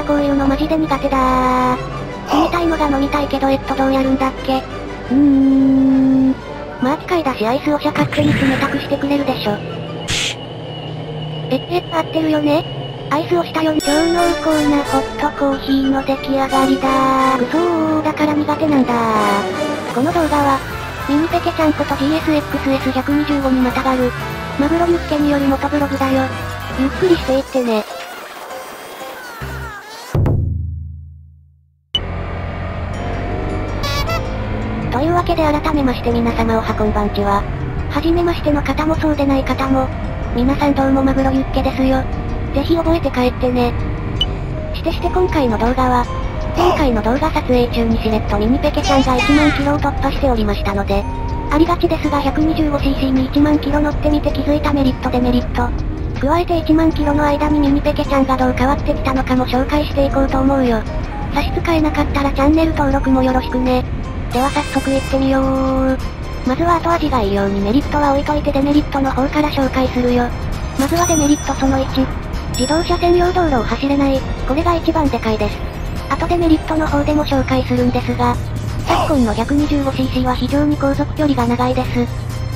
ー、こういうのマジで苦手だー。冷たいのが飲みたいけどどうやるんだっけ。まあ機械だしアイスをしゃ勝手に冷たくしてくれるでしょ。合ってるよね。アイスをしたよね。超濃厚なホットコーヒーの出来上がりだー。くそー、だから苦手なんだー。この動画は、ミニペケちゃんこと GSXS125 にまたがる、マグロユッケによる元ブログだよ。ゆっくりしていってね。というわけで改めまして皆様おはこんばんちは。はじめましての方もそうでない方も、皆さんどうもマグロユッケですよ。ぜひ覚えて帰ってね。して今回の動画は、前回の動画撮影中にしれっとミニペケちゃんが1万キロを突破しておりましたので、ありがちですが 125cc に1万キロ乗ってみて気づいたメリットデメリット。加えて1万キロの間にミニペケちゃんがどう変わってきたのかも紹介していこうと思うよ。差し支えなかったらチャンネル登録もよろしくね。では早速行ってみよう。まずは後味がいいようにメリットは置いといてデメリットの方から紹介するよ。まずはデメリットその1。自動車専用道路を走れない。これが一番でかいです。あとデメリットの方でも紹介するんですが、昨今の 125cc は非常に航続距離が長いです。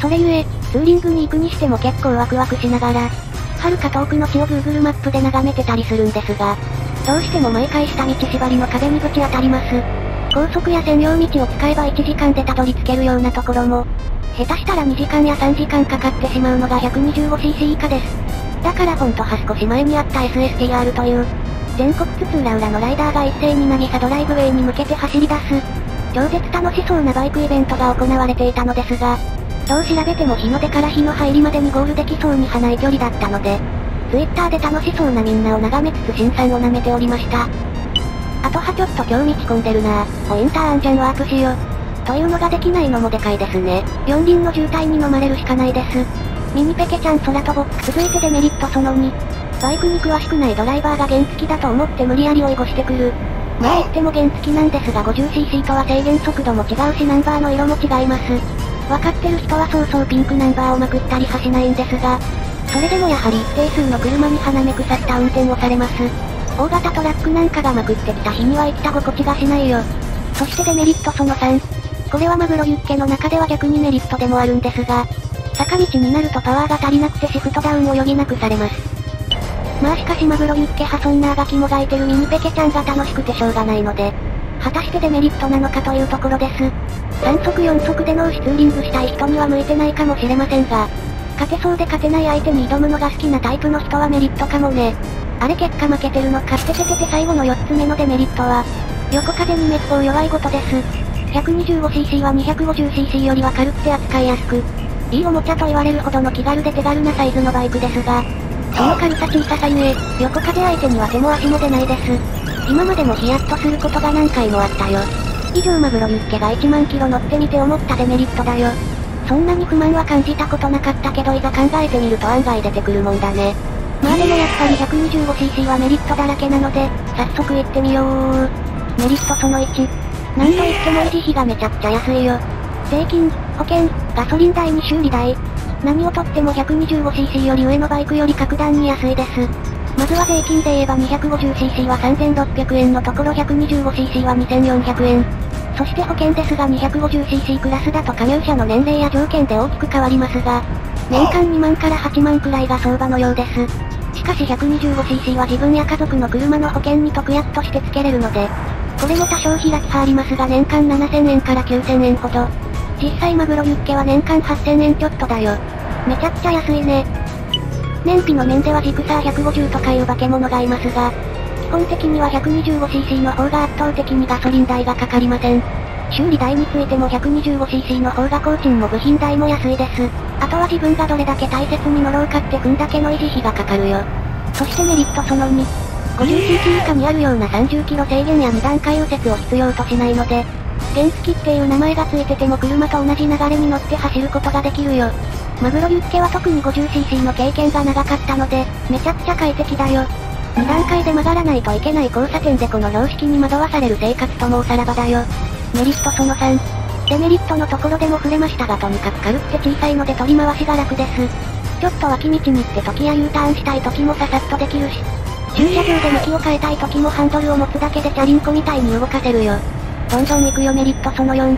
それゆえ、ツーリングに行くにしても結構ワクワクしながら、はるか遠くの地を Google マップで眺めてたりするんですが、どうしても毎回下道縛りの壁にぶち当たります。高速や専用道を使えば1時間でたどり着けるようなところも、下手したら2時間や3時間かかってしまうのが 125cc 以下です。だからほんとは少し前にあった SSTR という、全国津々浦々のライダーが一斉に渚ドライブウェイに向けて走り出す、超絶楽しそうなバイクイベントが行われていたのですが、どう調べても日の出から日の入りまでにゴールできそうにはない距離だったので、Twitter で楽しそうなみんなを眺めつつ辛酸を舐めておりました。あとはちょっと興味込んでるなぁ。ポインターあんじゃんワープしよ。というのができないのもでかいですね。四輪の渋滞に飲まれるしかないです。ミニペケちゃん空飛ぼ。続いてデメリットその2。バイクに詳しくないドライバーが原付だと思って無理やり追い越してくる。まあ言っても原付なんですが 50cc とは制限速度も違うしナンバーの色も違います。わかってる人はそうそうピンクナンバーをまくったりはしないんですが、それでもやはり一定数の車にはなめくさった運転をされます。大型トラックなんかがまくってきた日には生きた心地がしないよ。そしてデメリットその3。これはマグロユッケの中では逆にメリットでもあるんですが、坂道になるとパワーが足りなくてシフトダウンを余儀なくされます。まあしかしマグロユッケ派そんなあがきもがいてるミニペケちゃんが楽しくてしょうがないので、果たしてデメリットなのかというところです。3足4足で脳死ツーリングしたい人には向いてないかもしれませんが、勝てそうで勝てない相手に挑むのが好きなタイプの人はメリットかもね。あれ結果負けてるのか。て最後の4つ目のデメリットは、横風にめっぽう弱いことです。125cc は 250cc よりは軽くて扱いやすく、いいおもちゃと言われるほどの気軽で手軽なサイズのバイクですが、その軽さ小ささゆえ、横風相手には手も足も出ないです。今までもヒヤッとすることが何回もあったよ。以上マグロユッケが1万キロ乗ってみて思ったデメリットだよ。そんなに不満は感じたことなかったけどいざ考えてみると案外出てくるもんだね。まあでもやっぱり 125cc はメリットだらけなので、早速行ってみよう。メリットその1。なんといっても維持費がめちゃくちゃ安いよ。税金、保険、ガソリン代に修理代。何をとっても 125cc より上のバイクより格段に安いです。まずは税金で言えば 250cc は3600円のところ 125cc は2400円。そして保険ですが 250cc クラスだと加入者の年齢や条件で大きく変わりますが、年間2万から8万くらいが相場のようです。しかし 125cc は自分や家族の車の保険に特約として付けれるので、これも多少開きはありますが年間 7000 円から 9000 円ほど。実際マグロユッケは年間 8000 円ちょっとだよ。めちゃくちゃ安いね。燃費の面ではジグサー150とかいう化け物がいますが、基本的には 125cc の方が圧倒的にガソリン代がかかりません。修理代についても 125cc の方が工賃も部品代も安いです。あとは自分がどれだけ大切に乗ろうかって分だけの維持費がかかるよ。そしてメリットその2。50cc 以下にあるような30キロ制限や2段階右折を必要としないので、原付っていう名前がついてても車と同じ流れに乗って走ることができるよ。マグロユッケは特に 50cc の経験が長かったので、めちゃくちゃ快適だよ。2段階で曲がらないといけない交差点でこの標識に惑わされる生活ともおさらばだよ。メリットその3。デメリットのところでも触れましたがとにかく軽くて小さいので取り回しが楽です。ちょっと脇道に行って時や U ターンしたい時もささっとできるし、駐車場で向きを変えたい時もハンドルを持つだけでチャリンコみたいに動かせるよ。どんどん行くよメリットその4。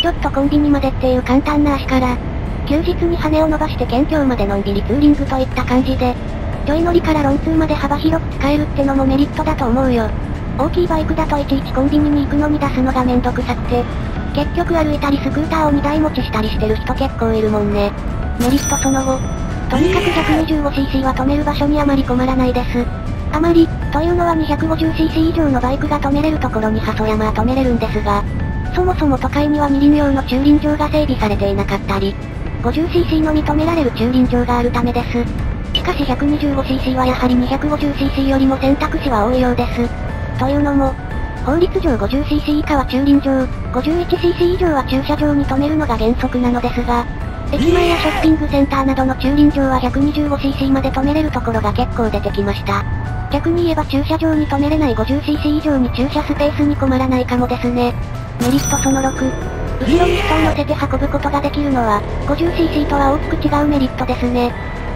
ちょっとコンビニまでっていう簡単な足から、休日に羽を伸ばして県境までのんびりツーリングといった感じで、ちょい乗りからロンツーまで幅広く使えるってのもメリットだと思うよ。大きいバイクだといちいちコンビニに行くのに出すのがめんどくさくて、結局歩いたりスクーターを2台持ちしたりしてる人結構いるもんね。メリットその後。とにかく 125cc は止める場所にあまり困らないです。あまり、というのは 250cc 以上のバイクが止めれるところにハソヤマは止めれるんですが、そもそも都会には二輪用の駐輪場が整備されていなかったり、50cc のみ止められる駐輪場があるためです。しかし 125cc はやはり 250cc よりも選択肢は多いようです。というのも、法律上 50cc 以下は駐輪場、51cc 以上は駐車場に止めるのが原則なのですが、駅前やショッピングセンターなどの駐輪場は 125cc まで止めれるところが結構出てきました。逆に言えば駐車場に止めれない 50cc 以上に駐車スペースに困らないかもですね。メリットその6。後ろに人を乗せて運ぶことができるのは、50cc とは大きく違うメリットですね。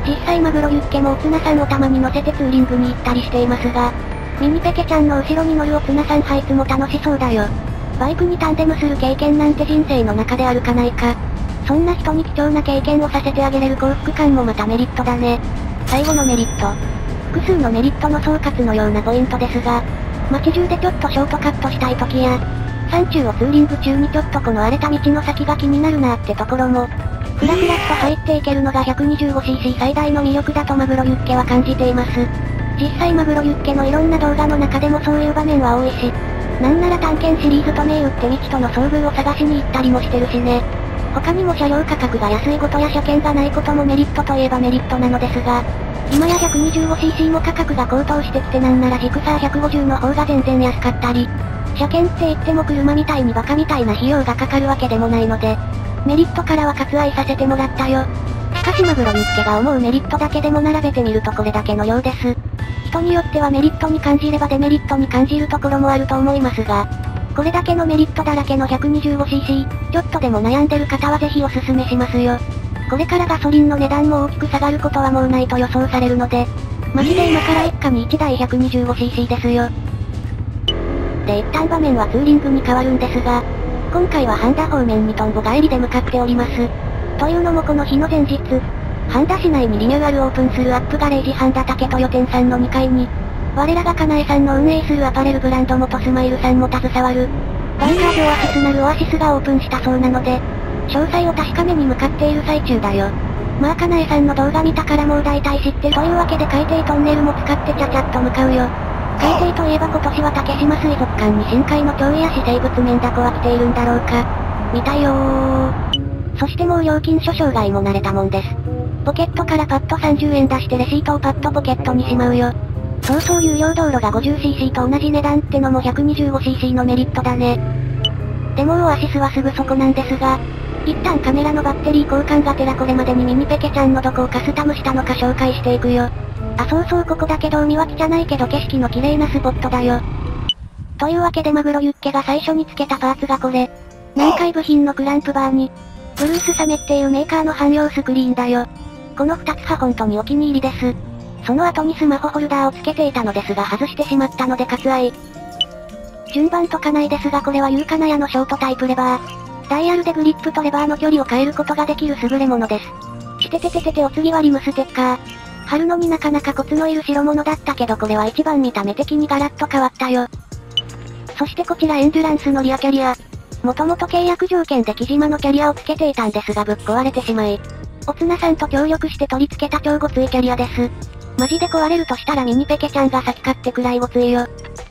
実際マグロユッケもおつなさんをたまに乗せてツーリングに行ったりしていますが、ミニペケちゃんの後ろに乗るおつなさん配置も楽しそうだよ。バイクにタンデムする経験なんて人生の中であるかないか。そんな人に貴重な経験をさせてあげれる幸福感もまたメリットだね。最後のメリット。複数のメリットの総括のようなポイントですが、街中でちょっとショートカットしたい時や、山中をツーリング中にちょっとこの荒れた道の先が気になるなーってところも、ふらふらっと入っていけるのが 125cc 最大の魅力だとマグロユッケは感じています。実際マグロユッケのいろんな動画の中でもそういう場面は多いし、なんなら探検シリーズと銘打って道との遭遇を探しに行ったりもしてるしね。他にも車両価格が安いことや車検がないこともメリットといえばメリットなのですが、今や 125cc も価格が高騰してきてなんならジクサー150の方が全然安かったり、車検って言っても車みたいにバカみたいな費用がかかるわけでもないので、メリットからは割愛させてもらったよ。しかしマグロユッケが思うメリットだけでも並べてみるとこれだけのようです。人によってはメリットに感じればデメリットに感じるところもあると思いますが、これだけのメリットだらけの 125cc、ちょっとでも悩んでる方はぜひおすすめしますよ。これからガソリンの値段も大きく下がることはもうないと予想されるので、マジで今から一家に1台 125cc ですよ。で一旦場面はツーリングに変わるんですが、今回は半田方面にとんぼ帰りで向かっております。というのもこの日の前日、半田市内にリニューアルオープンするアップガレージ半田竹豊店さんの2階に、我らがかなえさんの運営するアパレルブランド元スマイルさんも携わるバイカーズオアシスなるオアシスがオープンしたそうなので、詳細を確かめに向かっている最中だよ。まあかなえさんの動画見たからもう大体知ってるというわけで海底トンネルも使ってちゃちゃっと向かうよ。海底といえば今年は竹島水族館に深海の調理やし生物メンダコは来ているんだろうか。見たいよー。そしてもう料金所障害も慣れたもんです。ポケットからパッと30円出してレシートをパッとポケットにしまうよ。そうそう有料道路が 50cc と同じ値段ってのも 125cc のメリットだね。でもオアシスはすぐそこなんですが、一旦カメラのバッテリー交換がてらこれまでにミニペケちゃんのどこをカスタムしたのか紹介していくよ。あそうそうここだけど海は汚いけど景色の綺麗なスポットだよ。というわけでマグロユッケが最初に付けたパーツがこれ。南海部品のクランプバーに、ブルースサメっていうメーカーの汎用スクリーンだよ。この2つは本当にお気に入りです。その後にスマホホルダーを付けていたのですが外してしまったので割愛。順番とかないですがこれはユーカナヤのショートタイプレバー。ダイヤルでグリップとレバーの距離を変えることができる優れものです。してててててお次はリムステッカー。貼るのになかなかコツのいる代物だったけどこれは一番見た目的にガラッと変わったよ。そしてこちらエンデュランスのリアキャリア。もともと契約条件で木島のキャリアを付けていたんですがぶっ壊れてしまい、おつなさんと協力して取り付けた超ごついキャリアです。マジで壊れるとしたらミニペケちゃんが先買ってくらいごついよ。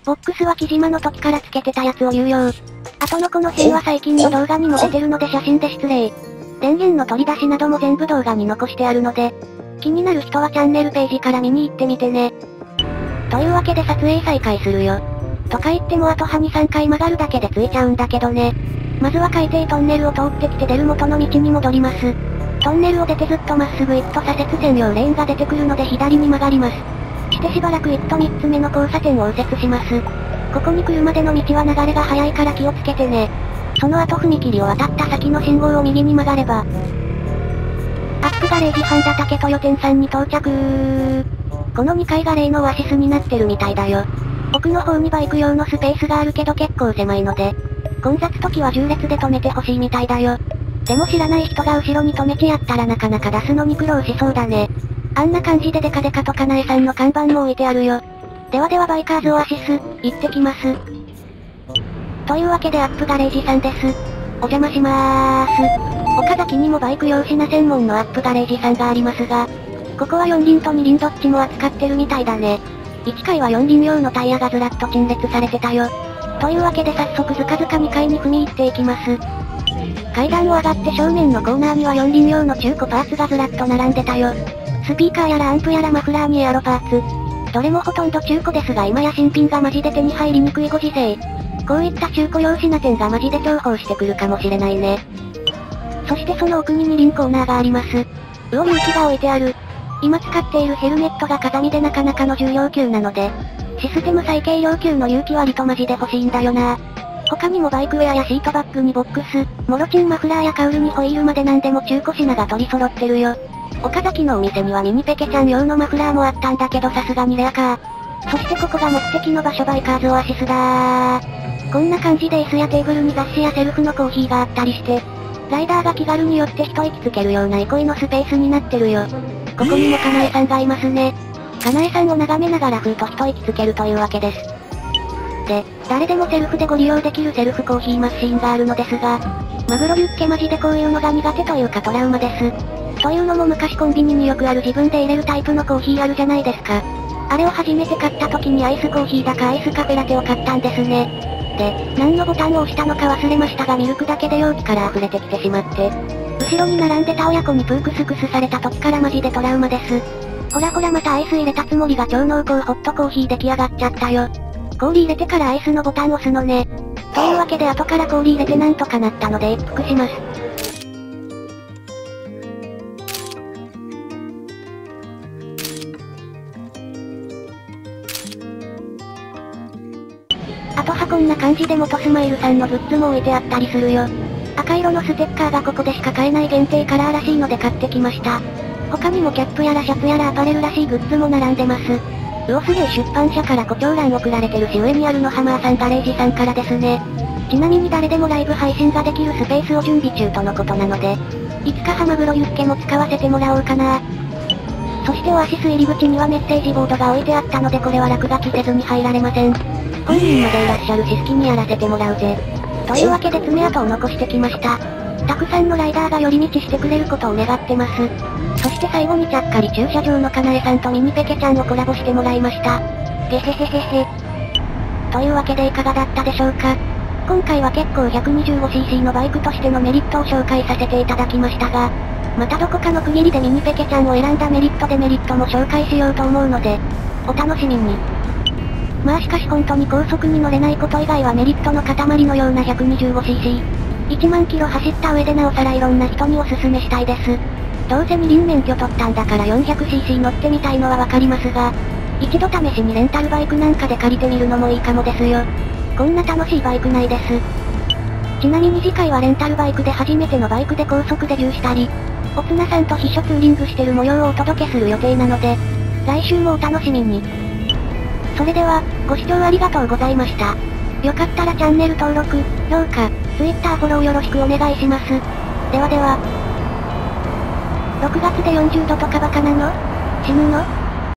ボックスは木島の時から付けてたやつを有料。あとのこの辺は最近の動画にも載せてるので写真で失礼。電源の取り出しなども全部動画に残してあるので、気になる人はチャンネルページから見に行ってみてね。というわけで撮影再開するよ。とか言ってもあとは2、3回曲がるだけでついちゃうんだけどね。まずは海底トンネルを通ってきて出る元の道に戻ります。トンネルを出てずっとまっすぐ行くと左折専用レーンが出てくるので左に曲がります。してしばらく行くと3つ目の交差点を右折します。ここに来るまでの道は流れが速いから気をつけてね。その後踏切を渡った先の信号を右に曲がれば、アップガレージ半田竹豊店さんに到着。この2階が例のオアシスになってるみたいだよ。奥の方にバイク用のスペースがあるけど結構狭いので、混雑時は縦列で止めてほしいみたいだよ。でも知らない人が後ろに止めちやったらなかなか出すのに苦労しそうだね。あんな感じでデカデカとかなえさんの看板も置いてあるよ。ではではバイカーズオアシス、行ってきます。というわけでアップガレージさんです。お邪魔しまーす。岡崎にもバイク用品専門のアップガレージさんがありますが、ここは4輪と2輪どっちも扱ってるみたいだね。1階は4輪用のタイヤがずらっと陳列されてたよ。というわけで早速ずかずか2階に踏み入っていきます。階段を上がって正面のコーナーには4輪用の中古パーツがずらっと並んでたよ。スピーカーやらアンプやらマフラーにエアロパーツ。どれもほとんど中古ですが今や新品がマジで手に入りにくいご時世。こういった中古用品店がマジで重宝してくるかもしれないね。そしてその奥に2輪コーナーがあります。魚隆起が置いてある。今使っているヘルメットが風見でなかなかの重量級なので、システム最軽量級の隆起割とマジで欲しいんだよな。他にもバイクウェアやシートバッグにボックス、モロチューマフラーやカウルにホイールまで何でも中古品が取り揃ってるよ。岡崎のお店にはミニペケちゃん用のマフラーもあったんだけどさすがにレアか。そしてここが目的の場所バイカーズオアシスだー。こんな感じで椅子やテーブルに雑誌やセルフのコーヒーがあったりして、ライダーが気軽に寄って一息つけるような憩いのスペースになってるよ。ここにもかなえさんがいますね。かなえさんを眺めながらふーと一息つけるというわけです。で、誰でもセルフでご利用できるセルフコーヒーマシーンがあるのですが、マグロリュッケマジでこういうのが苦手というかトラウマです。というのも昔コンビニによくある自分で入れるタイプのコーヒーあるじゃないですか。あれを初めて買った時にアイスコーヒーだかアイスカフェラテを買ったんですね。で、何のボタンを押したのか忘れましたがミルクだけで容器から溢れてきてしまって。後ろに並んでた親子にプークスクスされた時からマジでトラウマです。ほらほらまたアイス入れたつもりが超濃厚ホットコーヒー出来上がっちゃったよ。氷入れてからアイスのボタン押すのね。というわけで後から氷入れてなんとかなったので一服します。あとはこんな感じで元スマイルさんのグッズも置いてあったりするよ。赤色のステッカーがここでしか買えない限定カラーらしいので買ってきました。他にもキャップやらシャツやらアパレルらしいグッズも並んでます。うおすげえ出版社から誇張欄送られてるし上にあるのハマーさんガレージさんからですね。ちなみに誰でもライブ配信ができるスペースを準備中とのことなので、いつかハマグロユッケも使わせてもらおうかな。そしてオアシス入り口にはメッセージボードが置いてあったのでこれは落書きせずに入られません。本人までいらっしゃるし好きにやらせてもらうぜ。というわけで爪痕を残してきました。たくさんのライダーが寄り道してくれることを願ってます。そして最後にちゃっかり駐車場のかなえさんとミニペケちゃんをコラボしてもらいました。げへへへへ。というわけでいかがだったでしょうか。今回は結構 125cc のバイクとしてのメリットを紹介させていただきましたが、またどこかの区切りでミニペケちゃんを選んだメリットデメリットも紹介しようと思うので、お楽しみに。まあしかし本当に高速に乗れないこと以外はメリットの塊のような 125cc。1万キロ走った上でなおさらいろんな人におすすめしたいです。どうせ二輪免許取ったんだから 400cc 乗ってみたいのはわかりますが、一度試しにレンタルバイクなんかで借りてみるのもいいかもですよ。こんな楽しいバイクないです。ちなみに次回はレンタルバイクで初めてのバイクで高速デビューしたり、おつなさんと秘書ツーリングしてる模様をお届けする予定なので、来週もお楽しみに。それでは、ご視聴ありがとうございました。よかったらチャンネル登録、評価、Twitter フォローよろしくお願いします。ではでは。6月で40度とかバカなの？死ぬの？